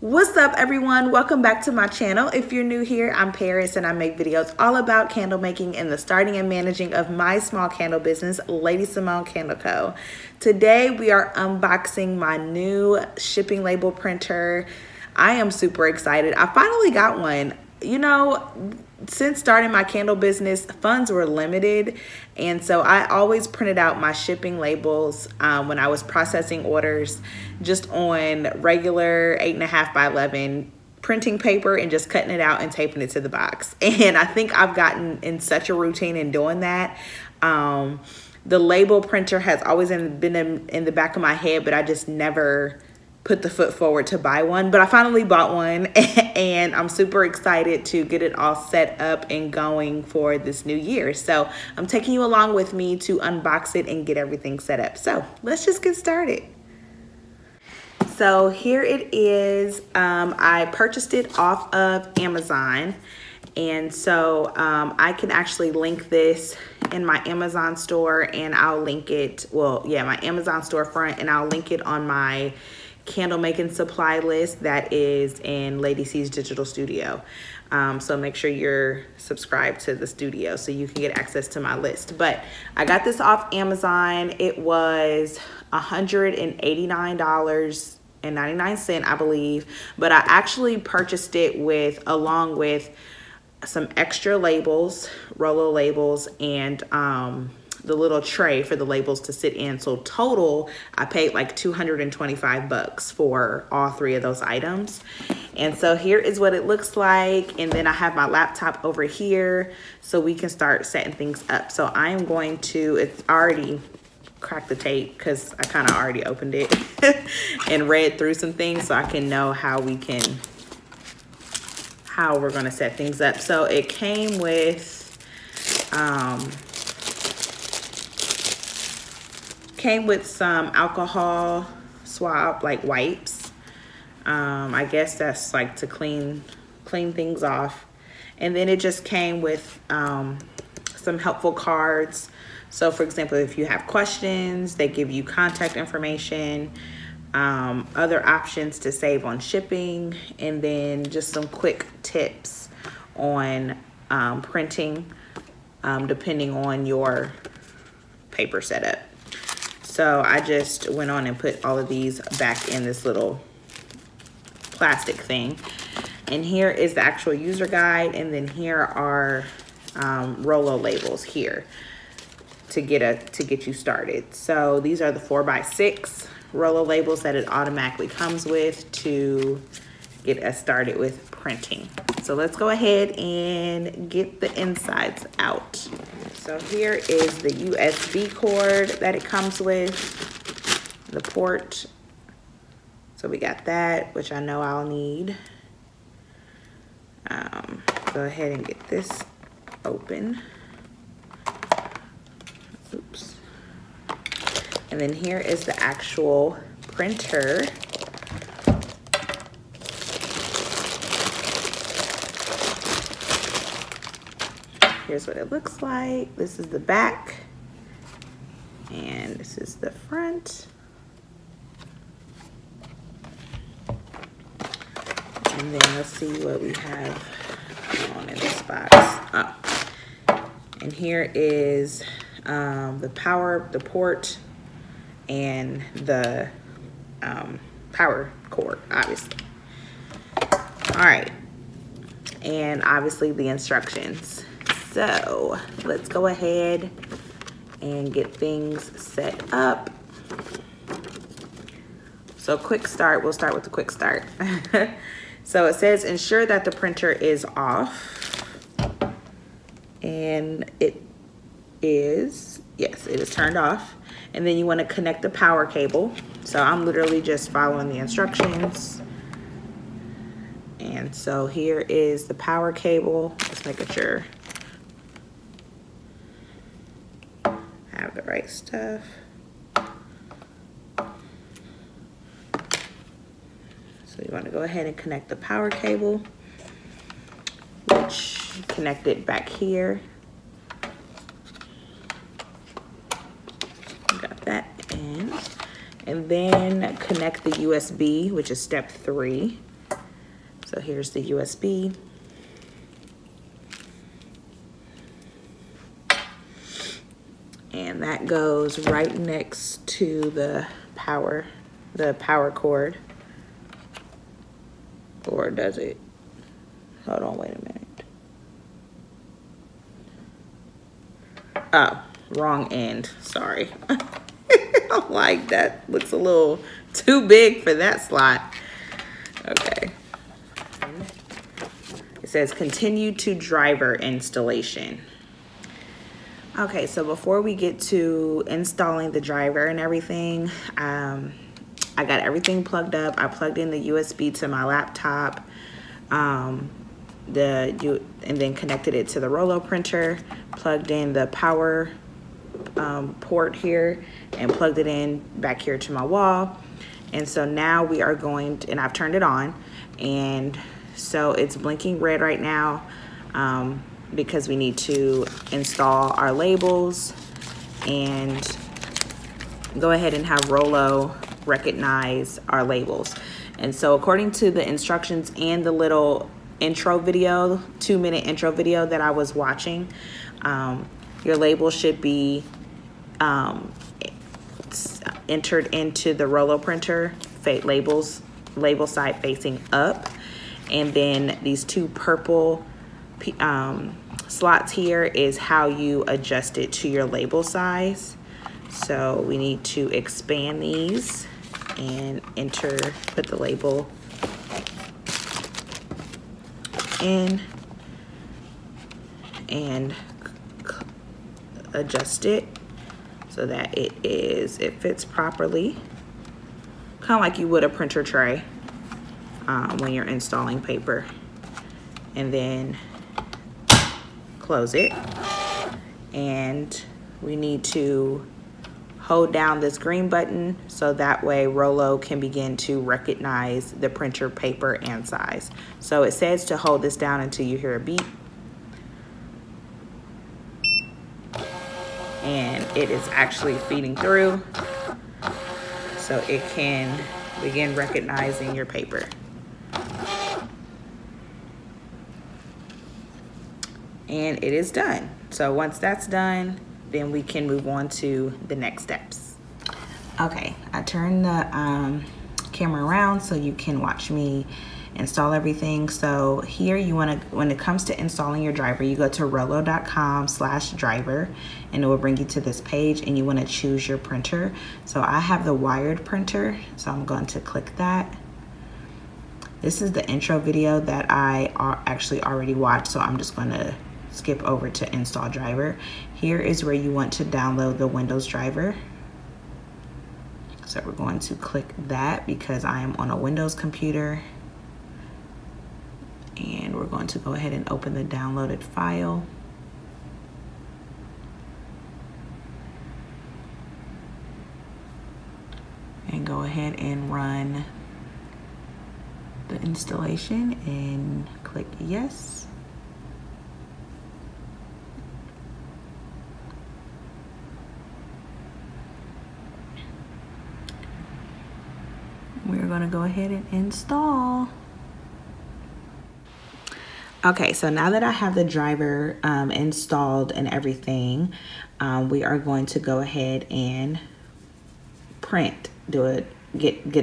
What's up, everyone? Welcome back to my channel. If you're new here, I'm Paris and I make videos all about candle making and the starting and managing of my small candle business, LadyCIMONNE Candle Co. Today we are unboxing my new shipping label printer. I am super excited. I finally got one. You know, since starting my candle business, funds were limited, and so I always printed out my shipping labels when I was processing orders, just on regular 8.5 by 11 printing paper and just cutting it out and taping it to the box. And I think I've gotten in such a routine in doing that. The label printer has always been in the back of my head, but I just never put the foot forward to buy one. But I finally bought one and I'm super excited to get it all set up and going for this new year. So I'm taking you along with me to unbox it and get everything set up. So let's just get started. So here it is. I purchased it off of Amazon. And so I can actually link this in my Amazon store, and I'll link it, well, yeah, my Amazon storefront, and I'll link it on my candle making supply list that is in LadyC's Digital Studio. So make sure you're subscribed to the studio so you can get access to my list. But I got this off Amazon. It was $189.99, I believe, but I actually purchased it along with some extra labels, Rollo labels, and the little tray for the labels to sit in. So total, I paid like 225 bucks for all three of those items. And so here is what it looks like. And then I have my laptop over here so we can start setting things up. So I'm going to, it's already cracked the tape because I kind of already opened it and read through some things, so I can know how we're gonna set things up. So it came with, some alcohol swab, like wipes. I guess that's like to clean things off. And then it just came with some helpful cards. So for example, if you have questions, they give you contact information, other options to save on shipping, and then just some quick tips on printing, depending on your paper setup. So I just went on and put all of these back in this little plastic thing. And here is the actual user guide. And then here are Rollo labels here to get you started. So these are the 4x6 Rollo labels that it automatically comes with to get us started with printing. So let's go ahead and get the insides out. So here is the USB cord that it comes with, the port. So we got that, which I know I'll need. Go ahead and get this open. Oops. And then here is the actual printer. Here's what it looks like. This is the back, and this is the front. And then let's see what we have on in this box. Oh, and here is the port, and the power cord, obviously. All right, and obviously the instructions. So let's go ahead and get things set up. So quick start, we'll start with the quick start. So it says, ensure that the printer is off. And it is, yes, it is turned off. And then you wanna connect the power cable. So I'm literally just following the instructions. And so here is the power cable. Just making sure have the right stuff. So you want to go ahead and connect the power cable, which you connect it back here. Got that in. And then connect the USB, which is step 3. So here's the USB. And that goes right next to the power cord. Or does it? Hold on, wait a minute. Oh, wrong end, sorry. I'm like, that looks a little too big for that slot. Okay. It says continue to driver installation. Okay, so before we get to installing the driver and everything, I got everything plugged up. I plugged in the USB to my laptop, and then connected it to the Rollo printer, plugged in the power port here, and plugged it in back here to my wall. And so now we are going to, and I've turned it on, and so it's blinking red right now because we need to install our labels and go ahead and have Rollo recognize our labels. And so according to the instructions and the little intro video, 2-minute intro video that I was watching, your label should be entered into the Rollo printer, label side facing up, and then these two purple slots here is how you adjust it to your label size. So we need to expand these and enter, put the label in and adjust it so that it fits properly, kind of like you would a printer tray when you're installing paper. And then close it, and we need to hold down this green button so that way Rollo can begin to recognize the printer paper and size. So it says to hold this down until you hear a beep. And it is actually feeding through so it can begin recognizing your paper. And it is done. So once that's done, then we can move on to the next steps. Okay, I turned the camera around so you can watch me install everything. So here you wanna, when it comes to installing your driver, you go to rollo.com/driver and it will bring you to this page, and you wanna choose your printer. So I have the wired printer, so I'm going to click that. This is the intro video that I actually already watched, so I'm just gonna skip over to install driver. Here is where you want to download the Windows driver. So we're going to click that because I am on a Windows computer. And we're going to go ahead and open the downloaded file. And go ahead and run the installation and click yes. We're gonna go ahead and install. Okay, so now that I have the driver installed and everything, we are going to go ahead and print, get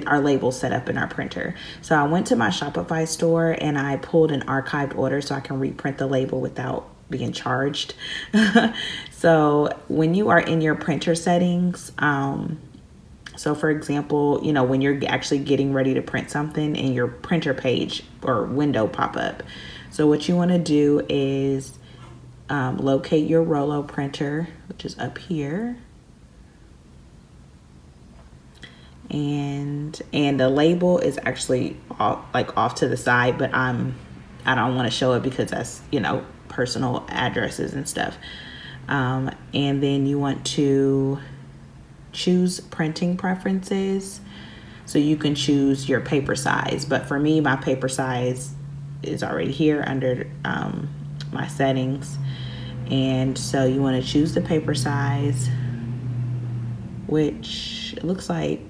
our labels set up in our printer. So I went to my Shopify store and I pulled an archived order so I can reprint the label without being charged. So when you are in your printer settings, so for example, you know, when you're actually getting ready to print something and your printer page or window pop up. So what you want to do is locate your Rollo printer, which is up here. And the label is actually off to the side, but I don't want to show it because that's, you know, personal addresses and stuff. And then you want to choose printing preferences, so you can choose your paper size. But for me, my paper size is already here under my settings, and so you want to choose the paper size, which it looks like,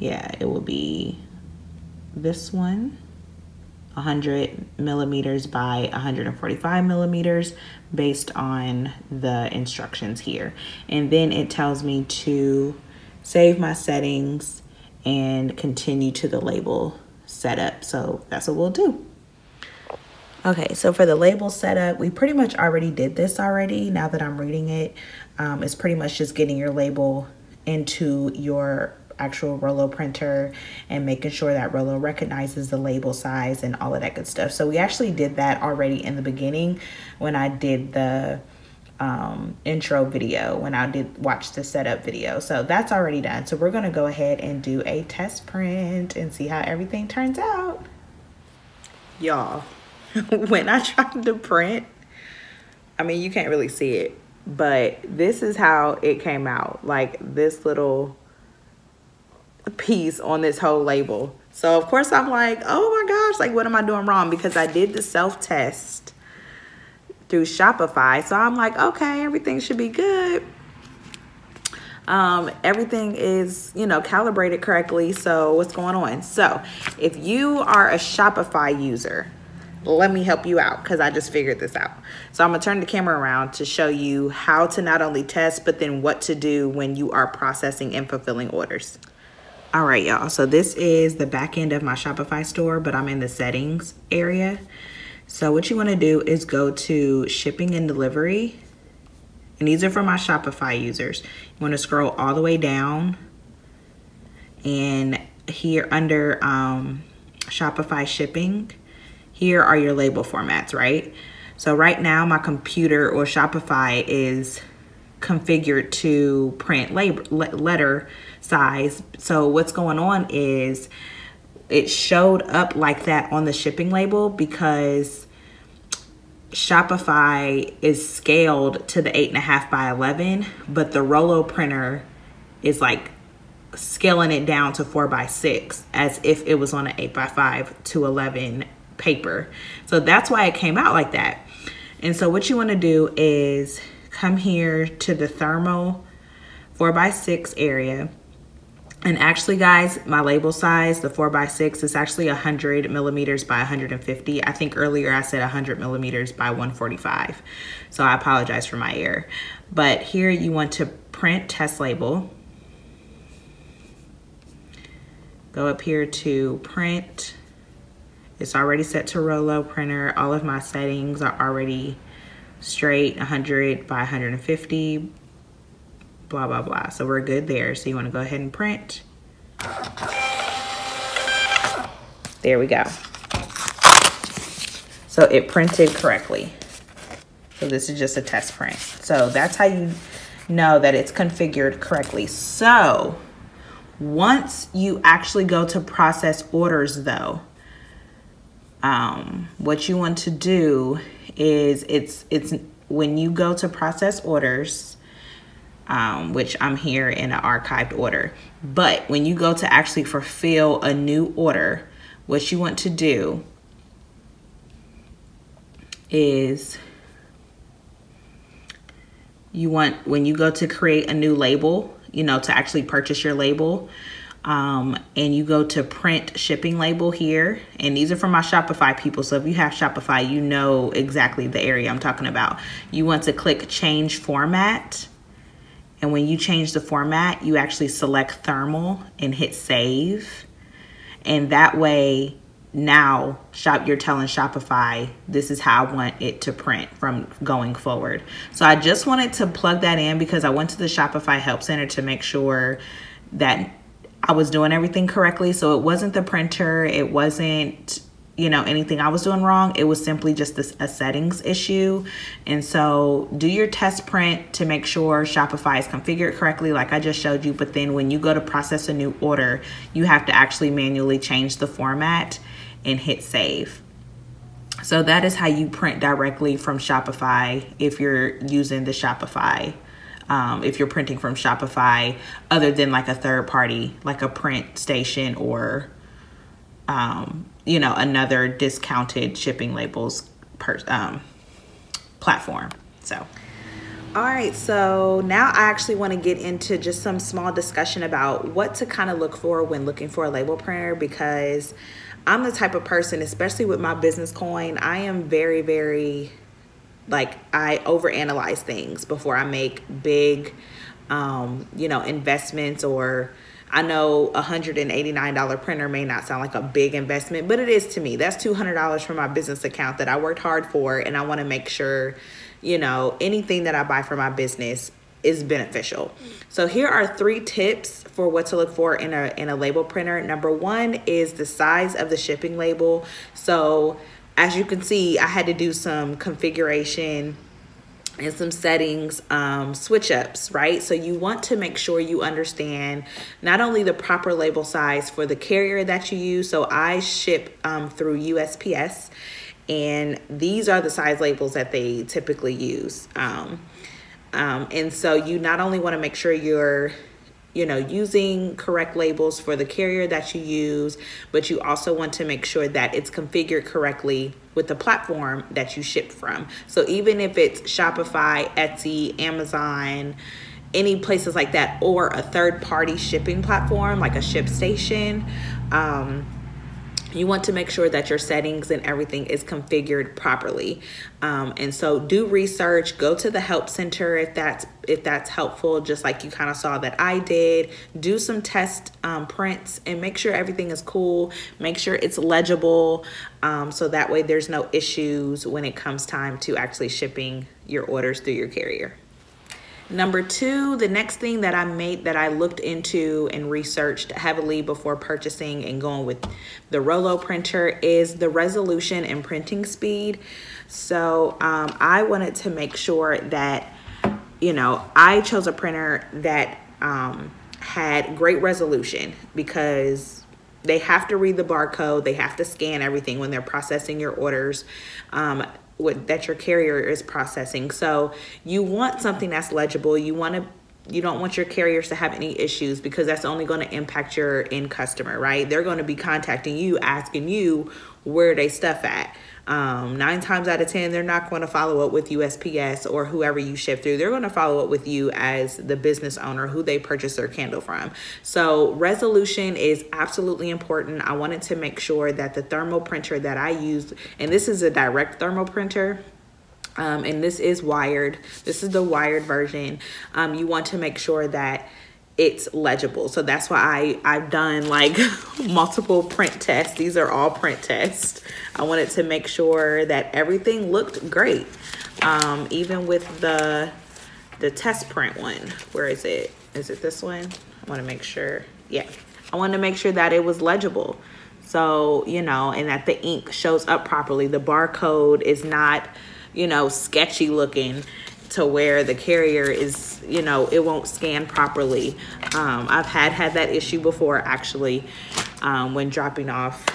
yeah, it will be this one, 100 millimeters by 145 millimeters based on the instructions here. And then it tells me to save my settings and continue to the label setup. So that's what we'll do. Okay, so for the label setup, we pretty much already did this already. Now that I'm reading it, it's pretty much just getting your label into your actual Rollo printer and making sure that Rollo recognizes the label size and all of that good stuff. So we actually did that already in the beginning when I did the intro video, when I did watch the setup video. So that's already done. So we're going to go ahead and do a test print and see how everything turns out. Y'all, when I tried to print, I mean, you can't really see it, but this is how it came out. Like this little piece on this whole label. So of course I'm like, oh my gosh, like what am I doing wrong? Because I did the self-test through Shopify. So I'm like, okay, everything should be good. Everything is, you know, calibrated correctly. So what's going on? So if you are a Shopify user, let me help you out because I just figured this out. So I'm gonna turn the camera around to show you how to not only test, but then what to do when you are processing and fulfilling orders. All right, y'all, so this is the back end of my Shopify store, but I'm in the settings area. So what you wanna do is go to shipping and delivery. And these are for my Shopify users. You wanna scroll all the way down and here under Shopify shipping, here are your label formats, right? So right now my computer or Shopify is configured to print letter size. So what's going on is it showed up like that on the shipping label because Shopify is scaled to the 8.5 by 11, but the Rollo printer is like scaling it down to 4 by 6 as if it was on an 8 by 5 to 11 paper. So that's why it came out like that. And so what you want to do is come here to the thermal 4 by 6 area. And actually, guys, my label size, the 4 by 6, is actually 100 millimeters by 150. I think earlier I said 100 millimeters by 145. So I apologize for my error. But here you want to print test label. Go up here to print. It's already set to Rollo printer. All of my settings are already straight, 100 by 150, blah, blah, blah. So we're good there. So you want to go ahead and print. There we go. So it printed correctly. So this is just a test print. So that's how you know that it's configured correctly. So once you actually go to process orders though, what you want to do is it's when you go to process orders, which I'm here in an archived order, but when you go to actually fulfill a new order, what you want to do is you want, when you go to create a new label, you know, to actually purchase your label, and you go to print shipping label here, and these are for my Shopify people. So if you have Shopify, you know exactly the area I'm talking about. You want to click change format. And when you change the format, you actually select thermal and hit save. And that way now you're telling Shopify, this is how I want it to print from going forward. So I just wanted to plug that in because I went to the Shopify help center to make sure that I was doing everything correctly. So it wasn't the printer, it wasn't, you know, anything I was doing wrong. It was simply just a settings issue. And so do your test print to make sure Shopify is configured correctly, like I just showed you. But then when you go to process a new order, you have to actually manually change the format and hit save. So that is how you print directly from Shopify if you're using the Shopify. If you're printing from Shopify, other than like a third party, like a print station or, you know, another discounted shipping labels platform. So All right, so now I actually want to get into just some small discussion about what to kind of look for when looking for a label printer, because I'm the type of person, especially with my business coin, I am very, very, like, I overanalyze things before I make big, you know, investments. Or I know a $189 printer may not sound like a big investment, but it is to me. That's $200 from my business account that I worked hard for, and I want to make sure, you know, anything that I buy for my business is beneficial. So here are 3 tips for what to look for in a label printer. Number 1 is the size of the shipping label. So as you can see, I had to do some configuration and some settings, switch ups, right? So you want to make sure you understand not only the proper label size for the carrier that you use. So I ship through USPS, and these are the size labels that they typically use. And so you not only want to make sure you're, you know, using correct labels for the carrier that you use, but you also want to make sure that it's configured correctly with the platform that you ship from. So even if it's Shopify, Etsy, Amazon, any places like that, or a third-party shipping platform like a ShipStation, you want to make sure that your settings and everything is configured properly. And so do research, go to the help center if that's helpful, just like you kind of saw that I did. Do some test prints and make sure everything is cool. Make sure it's legible, so that way there's no issues when it comes time to actually shipping your orders through your carrier. Number 2, the next thing that I made, that I looked into and researched heavily before purchasing and going with the Rollo printer, is the resolution and printing speed. So I wanted to make sure that, you know, I chose a printer that had great resolution, because they have to read the barcode, they have to scan everything when they're processing your orders, that your carrier is processing. So you want something that's legible. You don't want your carriers to have any issues, because that's only going to impact your end customer, right? They're going to be contacting you, asking you where they stuff at. 9 times out of 10, they're not going to follow up with USPS or whoever you ship through. They're going to follow up with you as the business owner who they purchased their candle from. So resolution is absolutely important. I wanted to make sure that the thermal printer that I used, and this is a direct thermal printer, and this is wired. This is the wired version. You want to make sure that it's legible. So that's why I've done like multiple print tests. These are all print tests. I wanted to make sure that everything looked great. Even with the test print one. Where is it? Is it this one? I want to make sure. Yeah. I want to make sure that it was legible. So, you know, and that the ink shows up properly. The barcode is not, you know, sketchy looking, to where the carrier is, you know, it won't scan properly. I've had that issue before, actually, when dropping off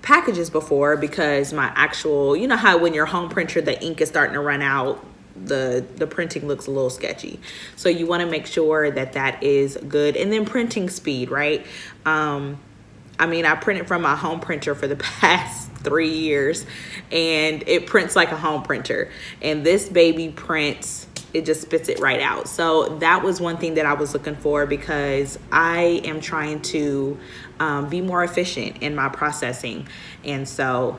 packages before, because my actual, you know how when your home printer, the ink is starting to run out, the printing looks a little sketchy. So you want to make sure that that is good. And then printing speed, right? I mean, I printed from my home printer for the past 3 years, and it prints like a home printer, and this baby prints, it just spits it right out. So that was one thing that I was looking for, because I am trying to be more efficient in my processing. And so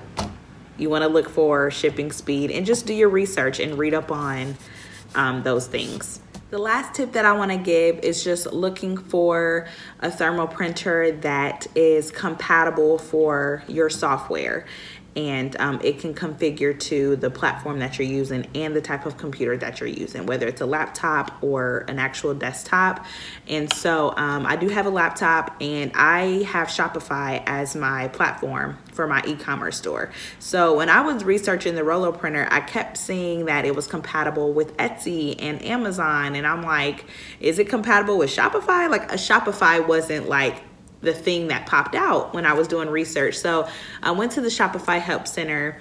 you want to look for shipping speed, and just do your research and read up on those things. The last tip that I want to give is just looking for a thermal printer that is compatible for your software, and it can configure to the platform that you're using and the type of computer that you're using, whether it's a laptop or an actual desktop. And so I do have a laptop, and I have Shopify as my platform for my e-commerce store. So when I was researching the Rollo printer, I kept seeing that it was compatible with Etsy and Amazon, and I'm like, is it compatible with Shopify? Like, a Shopify wasn't like the thing that popped out when I was doing research. So I went to the Shopify Help Center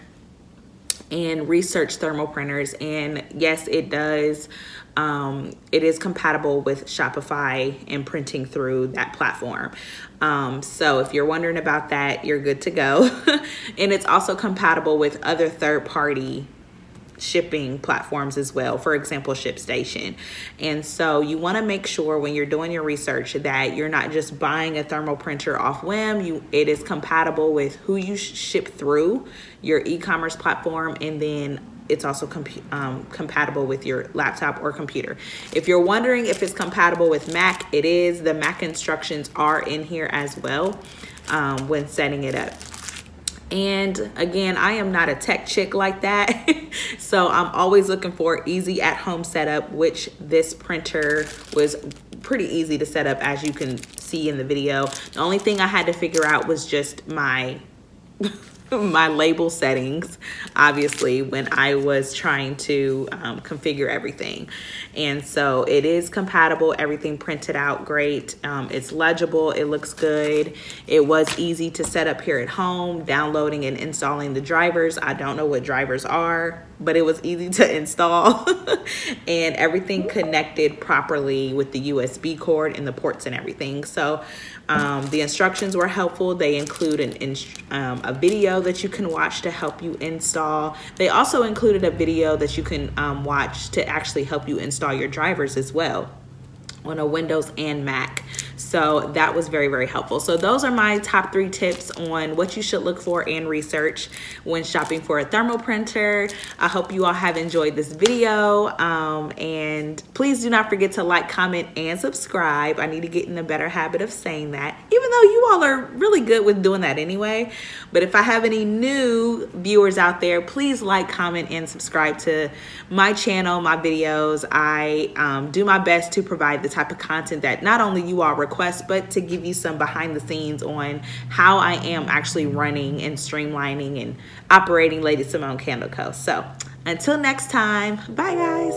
and researched thermal printers, and yes, it does. It is compatible with Shopify and printing through that platform. So if you're wondering about that, you're good to go. And it's also compatible with other third-party shipping platforms as well, for example, ShipStation. And so you want to make sure when you're doing your research that you're not just buying a thermal printer off whim. It is compatible with who you ship through your e-commerce platform, and then it's also compatible with your laptop or computer. If you're wondering if it's compatible with Mac, it is. The Mac instructions are in here as well when setting it up. And again, I am not a tech chick like that. So I'm always looking for easy at home setup, which this printer was pretty easy to set up, as you can see in the video. The only thing I had to figure out was just my my label settings, obviously, when I was trying to configure everything. And so it is compatible. Everything printed out great. It's legible. It looks good. It was easy to set up here at home, downloading and installing the drivers. I don't know what drivers are, but it was easy to install. And everything connected properly with the USB cord and the ports and everything. So the instructions were helpful. They include a video that you can watch to help you install. They also included a video that you can watch to actually help you install your drivers as well on a Windows and Mac. So that was very, very helpful. So those are my top 3 tips on what you should look for and research when shopping for a thermal printer. I hope you all have enjoyed this video. And please do not forget to like, comment, and subscribe. I need to get in the better habit of saying that, even though you all are really good with doing that anyway. But if I have any new viewers out there, please like, comment, and subscribe to my channel, my videos. I do my best to provide the type of content that not only you all request, but to give you some behind the scenes on how I am actually running and streamlining and operating LadyCIMONNE Candle Co. So until next time, bye guys.